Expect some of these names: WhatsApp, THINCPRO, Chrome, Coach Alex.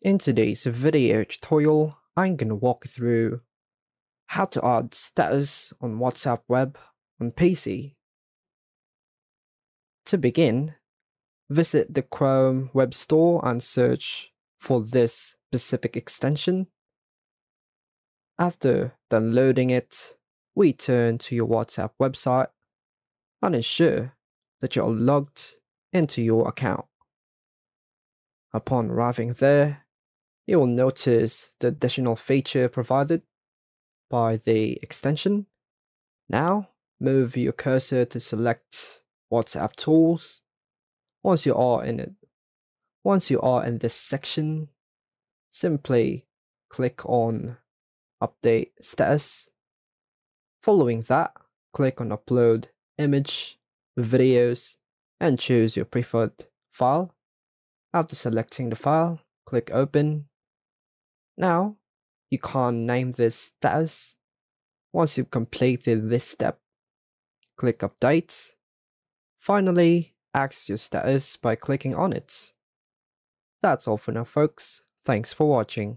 In today's video tutorial, I'm going to walk you through how to add status on WhatsApp web on PC. To begin, visit the Chrome web store and search for this specific extension. After downloading it, return to your WhatsApp website and ensure that you're logged into your account. Upon arriving there, you will notice the additional feature provided by the extension. Now, move your cursor to select WhatsApp Tools once you are in it. Once you are in this section, simply click on Update Status. Following that, click on Upload Image, Videos, and choose your preferred file. After selecting the file, click Open. Now, you can name this status. Once you've completed this step, click Update. Finally, access your status by clicking on it. That's all for now, folks. Thanks for watching.